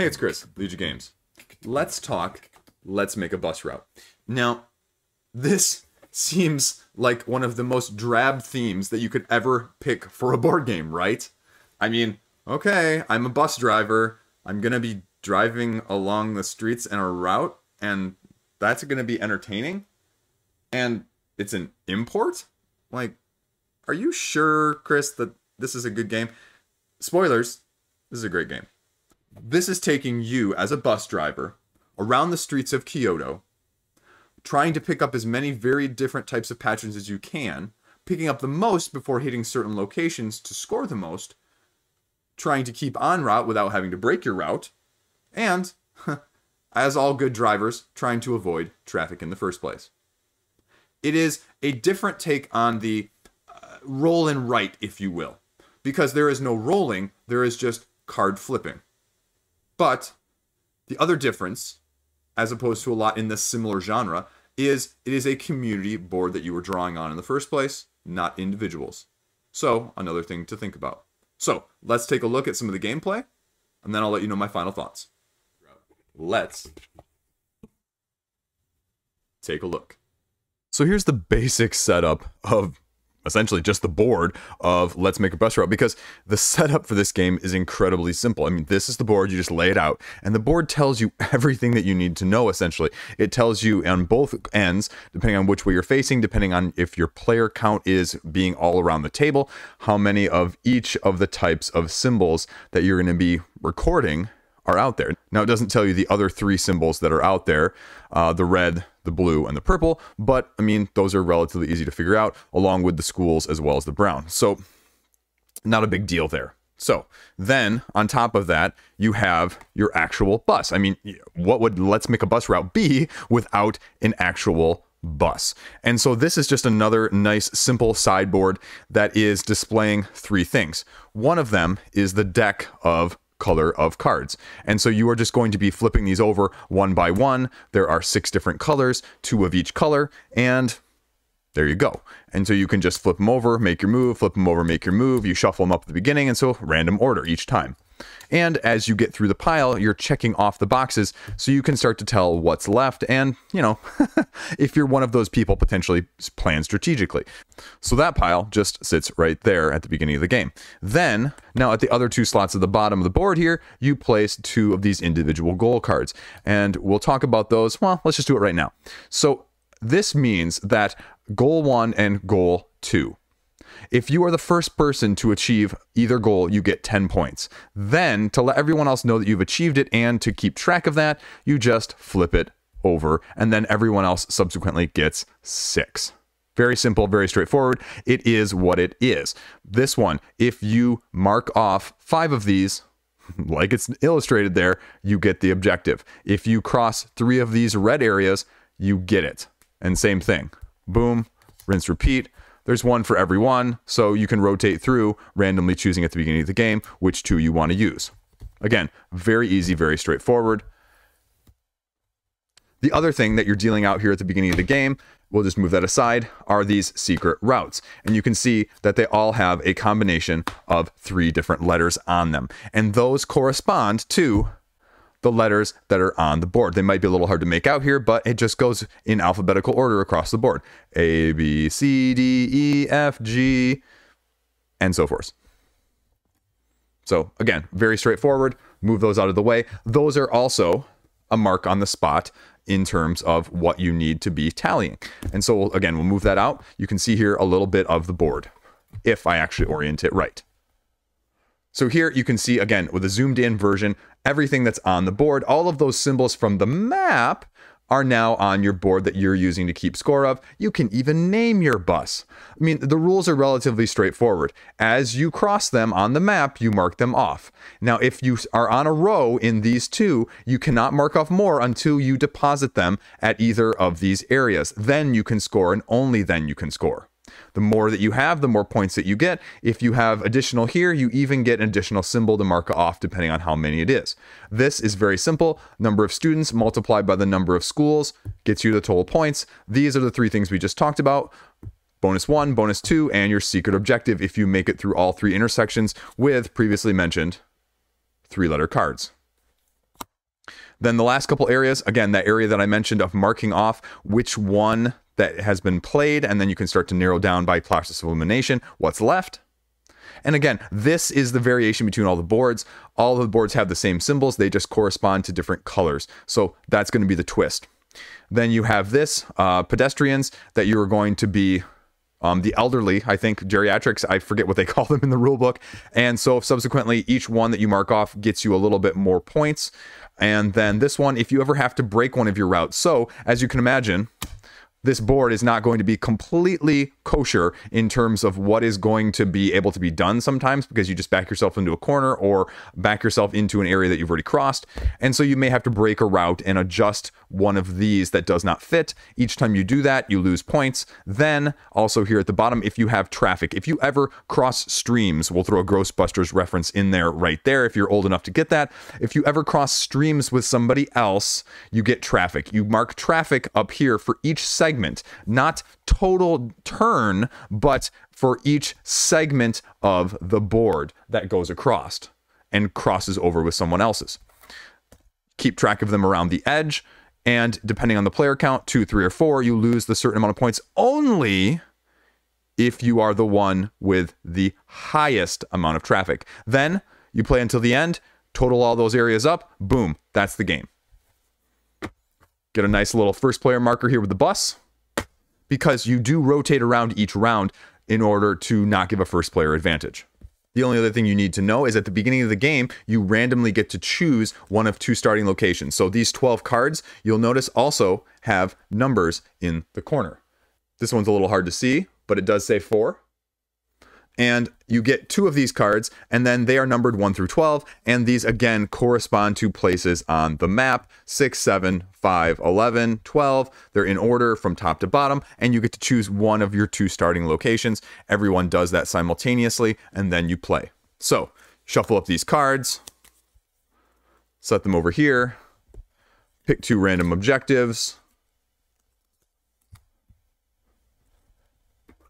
Hey, it's Chris, Liege of Games. Let's talk. Let's make a bus route. Now, this seems like one of the most drab themes that you could ever pick for a board game, right? I mean, okay, I'm a bus driver. I'm going to be driving along the streets in a route, and that's going to be entertaining. And it's an import? Like, are you sure, Chris, that this is a good game? Spoilers, this is a great game. This is taking you as a bus driver around the streets of Kyoto, trying to pick up as many varied different types of patterns as you can, picking up the most before hitting certain locations to score the most, trying to keep en route without having to break your route, and, as all good drivers, trying to avoid traffic in the first place. It is a different take on the roll and write, if you will, because there is no rolling, there is just card flipping. But the other difference, as opposed to a lot in this similar genre, is it is a community board that you were drawing on in the first place, not individuals. So, another thing to think about. So, let's take a look at some of the gameplay, and then I'll let you know my final thoughts. Let's take a look. So here's the basic setup of essentially just the board of Let's Make a Bus Route, because the setup for this game is incredibly simple. I mean, this is the board, you just lay it out, and the board tells you everything that you need to know, essentially. It tells you on both ends, depending on which way you're facing, depending on if your player count is being all around the table, how many of each of the types of symbols that you're going to be recording are out there. Now, it doesn't tell you the other three symbols that are out there, the red, the blue, and the purple, but I mean, those are relatively easy to figure out, along with the schools as well as the brown. So not a big deal there. So then on top of that, you have your actual bus. I mean, what would Let's Make a Bus Route be without an actual bus? And so this is just another nice, simple sideboard that is displaying three things. One of them is the deck of color of cards. And so you are just going to be flipping these over one by one. There are 6 different colors, 2 of each color, and there you go. And so you can just flip them over, make your move, flip them over, make your move. You shuffle them up at the beginning, and so random order each time. And as you get through the pile, you're checking off the boxes so you can start to tell what's left and, you know, if you're one of those people, potentially plan strategically. So that pile just sits right there at the beginning of the game. Then, now at the other 2 slots at the bottom of the board here, you place 2 of these individual goal cards. And we'll talk about those. Well, let's just do it right now. So this means that goal 1 and goal 2. If you are the first person to achieve either goal, you get 10 points. Then, to let everyone else know that you've achieved it and to keep track of that, you just flip it over, and then everyone else subsequently gets 6. Very simple, very straightforward. It is what it is. This one, if you mark off 5 of these, like it's illustrated there, you get the objective. If you cross 3 of these red areas, you get it. And same thing. Boom, rinse, repeat. There's one for every one, so you can rotate through, randomly choosing at the beginning of the game which 2 you want to use. Again, very easy, very straightforward. The other thing that you're dealing out here at the beginning of the game, we'll just move that aside, are these secret routes. And you can see that they all have a combination of 3 different letters on them. And those correspond to the letters that are on the board. They might be a little hard to make out here, but it just goes in alphabetical order across the board. A, B, C, D, E, F, G, and so forth. So again, very straightforward. Move those out of the way. Those are also a mark on the spot in terms of what you need to be tallying. And so again, we'll move that out. You can see here a little bit of the board, if I actually orient it right. So here you can see, again, with a zoomed in version, everything that's on the board, all of those symbols from the map are now on your board that you're using to keep score of. You can even name your bus. I mean, the rules are relatively straightforward. As you cross them on the map, you mark them off. Now, if you are on a row in these 2, you cannot mark off more until you deposit them at either of these areas. Then you can score, and only then you can score. The more that you have, the more points that you get. If you have additional here, you even get an additional symbol to mark off depending on how many it is. This is very simple. Number of students multiplied by the number of schools gets you the total points. These are the 3 things we just talked about. Bonus 1, bonus 2, and your secret objective if you make it through all 3 intersections with previously mentioned 3-letter cards. Then the last couple areas, again, that area that I mentioned of marking off which one that has been played, and then you can start to narrow down by process of elimination what's left. And again, this is the variation between all the boards. All the boards have the same symbols, they just correspond to different colors. So that's going to be the twist. Then you have this pedestrians that you are going to be the elderly, I think, geriatrics, I forget what they call them in the rule book. And so subsequently, each one that you mark off gets you a little bit more points. And then this one, if you ever have to break one of your routes. So as you can imagine, this board is not going to be completely kosher in terms of what is going to be able to be done sometimes, because you just back yourself into a corner or back yourself into an area that you've already crossed. And so you may have to break a route and adjust one of these that does not fit. Each time you do that, you lose points. Then also here at the bottom, if you have traffic, if you ever cross streams, we'll throw a Ghostbusters reference in there right there if you're old enough to get that. If you ever cross streams with somebody else, you get traffic. You mark traffic up here for each segment, not total turn, but for each segment of the board that goes across and crosses over with someone else's. Keep track of them around the edge, and depending on the player count, 2, 3, or 4, you lose the certain amount of points only if you are the one with the highest amount of traffic. Then you play until the end, total all those areas up, boom, that's the game. Get a nice little first player marker here with the bus, because you do rotate around each round in order to not give a first player advantage. The only other thing you need to know is at the beginning of the game, you randomly get to choose one of 2 starting locations. So these 12 cards, you'll notice, also have numbers in the corner. This one's a little hard to see, but it does say 4. And you get 2 of these cards, and then they are numbered 1 through 12. And these, again, correspond to places on the map, 6, 7, 5, 11, 12. They're in order from top to bottom, and you get to choose one of your 2 starting locations. Everyone does that simultaneously, and then you play. So shuffle up these cards, set them over here, pick 2 random objectives,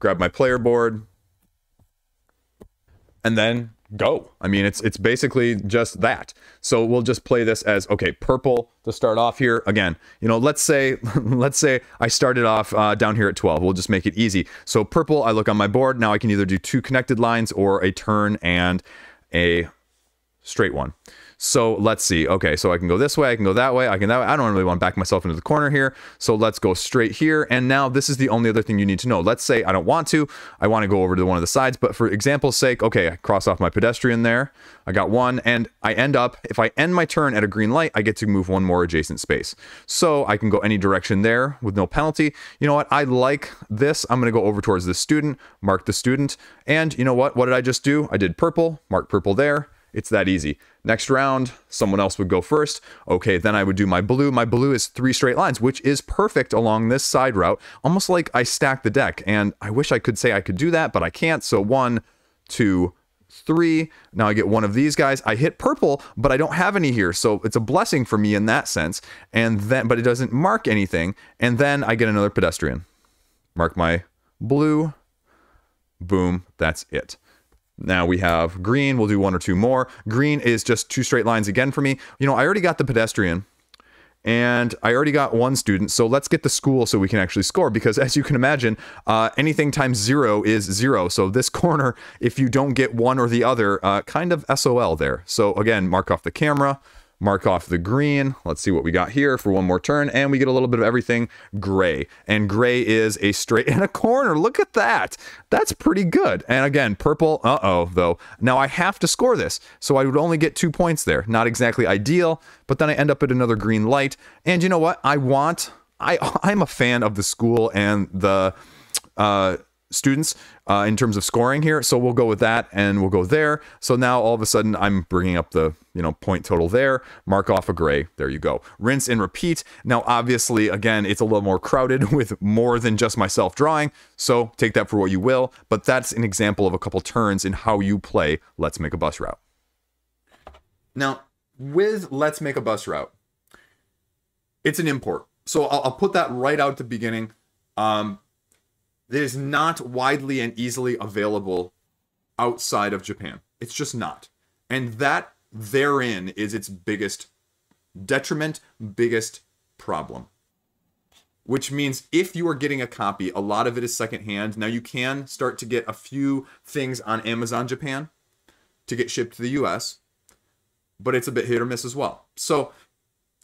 grab my player board, and then go. I mean, it's basically just that. So we'll just play this as, okay, purple to start off here. Again, you know, let's say I started off down here at 12. We'll just make it easy. So purple, I look on my board. Now I can either do 2 connected lines or a turn and a straight one. So let's see. Okay, so I can go this way. I can go that way. I can that way. I don't really want to back myself into the corner here. So let's go straight here. And now this is the only other thing you need to know. Let's say I don't want to. I want to go over to one of the sides. But for example's sake, okay, I cross off my pedestrian there. I got 1. And I end up, if I end my turn at a green light, I get to move 1 more adjacent space. So I can go any direction there with no penalty. You know what? I like this. I'm going to go over towards the student, mark the student. And you know what? What did I just do? I did purple, mark purple there. It's that easy. Next round, someone else would go first. Okay, then I would do my blue. My blue is 3 straight lines, which is perfect along this side route, almost like I stack the deck. And I wish I could say I could do that, but I can't. So 1, 2, 3. Now I get one of these guys. I hit purple, but I don't have any here. So it's a blessing for me in that sense. And then, but it doesn't mark anything. And then I get another pedestrian. Mark my blue. Boom, that's it. Now we have green. We'll do 1 or 2 more. Green is just 2 straight lines again for me. You know, I already got the pedestrian and I already got 1 student. So let's get the school so we can actually score, because as you can imagine, anything times 0 is 0. So this corner, if you don't get one or the other, kind of SOL there. So again, mark off the camera, mark off the green. Let's see what we got here for 1 more turn. And we get a little bit of everything gray. And gray is a straight and a corner. Look at that. That's pretty good. And again, purple, uh-oh, though. Now I have to score this. So I would only get 2 points there. Not exactly ideal, but then I end up at another green light. And you know what? I'm a fan of the school and the students in terms of scoring here. So we'll go with that and we'll go there. So now all of a sudden I'm bringing up the, you know, point total there, mark off a gray. There you go. Rinse and repeat. Now, obviously, again, it's a little more crowded with more than just myself drawing. So take that for what you will, but that's an example of a couple turns in how you play Let's Make a Bus Route. Now with Let's Make a Bus Route, it's an import. So I'll put that right out at the beginning. It is not widely and easily available outside of Japan. It's just not. And that therein is its biggest Detriment, biggest problem. Which means if you are getting a copy, a lot of it is secondhand. Now you can start to get a few things on Amazon Japan to get shipped to the US, but it's a bit hit or miss as well. So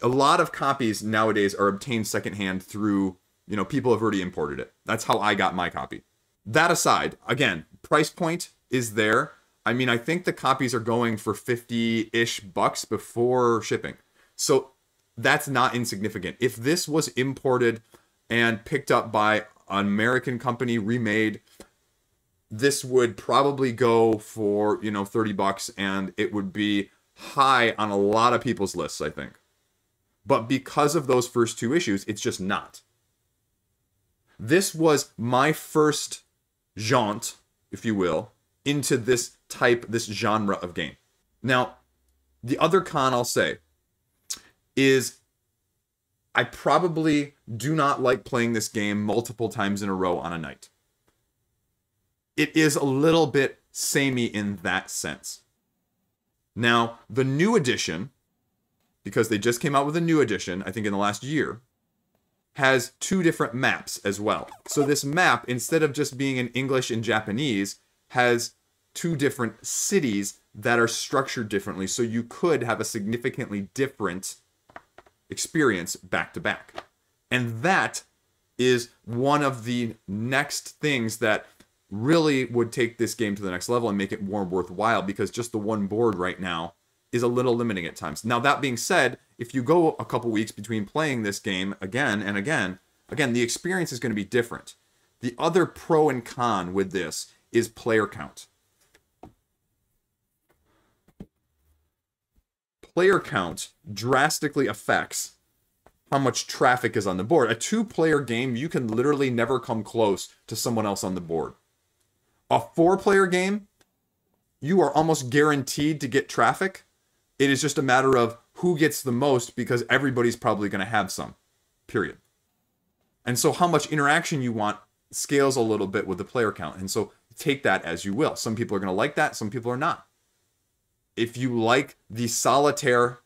a lot of copies nowadays are obtained secondhand through, you know, people have already imported it. That's how I got my copy. That aside, again, price point is there. I mean, I think the copies are going for 50-ish bucks before shipping. So that's not insignificant. If this was imported and picked up by an American company, remade, this would probably go for, you know, 30 bucks and it would be high on a lot of people's lists, I think. But because of those first two issues, it's just not. This was my first jaunt, if you will, into this type, this genre of game. Now, the other con I'll say is I probably do not like playing this game multiple times in a row on a night. It is a little bit samey in that sense. Now, the new edition, because they just came out with a new edition, I think in the last year, has two different maps as well. So this map, instead of just being in English and Japanese, has two different cities that are structured differently. So you could have a significantly different experience back to back. And that is one of the next things that really would take this game to the next level and make it more worthwhile, because just the one board right now is a little limiting at times. Now, that being said, if you go a couple weeks between playing this game again and again, the experience is going to be different. The other pro and con with this is player count. Player count drastically affects how much traffic is on the board. A two-player game, you can literally never come close to someone else on the board. A four-player game, you are almost guaranteed to get traffic. It is just a matter of who gets the most, because everybody's probably going to have some, period. And so how much interaction you want scales a little bit with the player count. And so take that as you will. Some people are going to like that. Some people are not. If you like the solitaire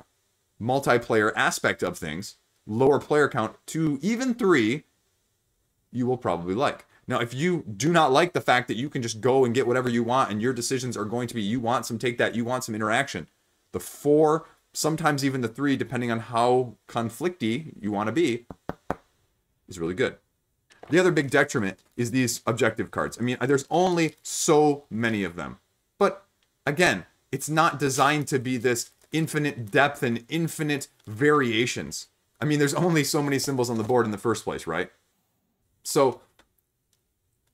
multiplayer aspect of things, lower player count, 2, even 3, you will probably like. Now, if you do not like the fact that you can just go and get whatever you want and your decisions are going to be, you want some take that, you want some interaction, the 4, sometimes even the 3, depending on how conflicty you want to be, is really good. The other big detriment is these objective cards. I mean, there's only so many of them. But again, it's not designed to be this infinite depth and infinite variations. I mean, there's only so many symbols on the board in the first place, right? So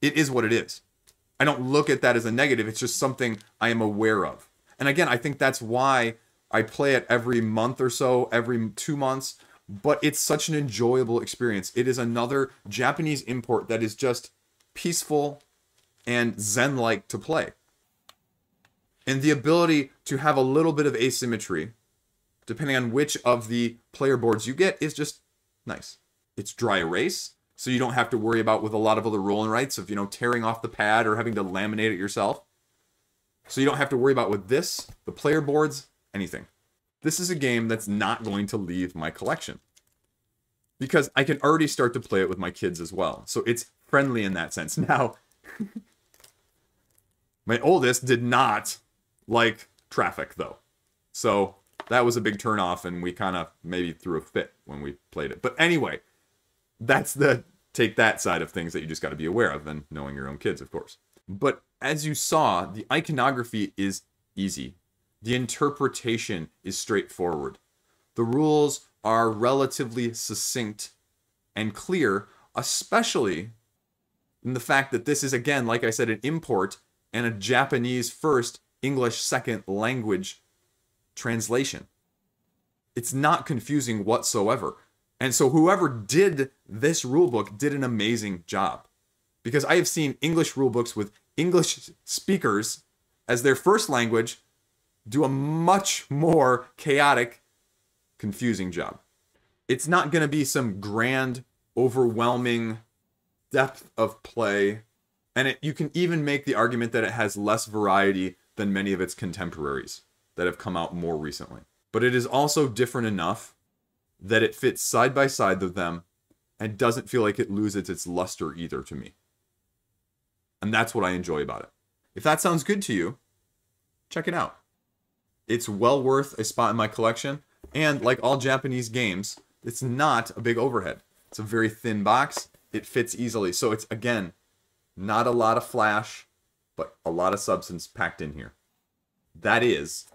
it is what it is. I don't look at that as a negative. It's just something I am aware of. And again, I think that's why I play it every month or so, every 2 months. But it's such an enjoyable experience. It is another Japanese import that is just peaceful and zen-like to play. And the ability to have a little bit of asymmetry, depending on which of the player boards you get, is just nice. It's dry erase, so you don't have to worry about with a lot of other rolling rights of, you know, tearing off the pad or having to laminate it yourself. So you don't have to worry about with this, the player boards, anything. This is a game that's not going to leave my collection because I can already start to play it with my kids as well. So it's friendly in that sense. Now, my oldest did not like traffic though. So that was a big turnoff and we kind of maybe threw a fit when we played it. But anyway, that's the take that side of things that you just got to be aware of and knowing your own kids, of course. But as you saw, the iconography is easy. The interpretation is straightforward. The rules are relatively succinct and clear, especially in the fact that this is, again, like I said, an import and a Japanese first, English second language translation. It's not confusing whatsoever. And so whoever did this rulebook did an amazing job, because I have seen English rulebooks with English speakers as their first language do a much more chaotic, confusing job. It's not going to be some grand, overwhelming depth of play. And you can even make the argument that it has less variety than many of its contemporaries that have come out more recently. But it is also different enough that it fits side by side with them and doesn't feel like it loses its luster either to me. And that's what I enjoy about it. If that sounds good to you, check it out. It's well worth a spot in my collection. And like all Japanese games, it's not a big overhead. It's a very thin box. It fits easily. So it's, again, not a lot of flash, but a lot of substance packed in here. That is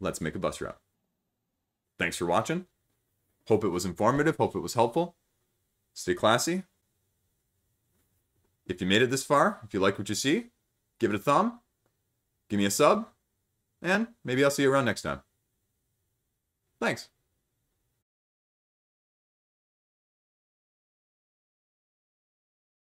Let's Make a Bus Route. Thanks for watching. Hope it was informative. Hope it was helpful. Stay classy. If you made it this far, if you like what you see, give it a thumb. Give me a sub. And maybe I'll see you around next time. Thanks.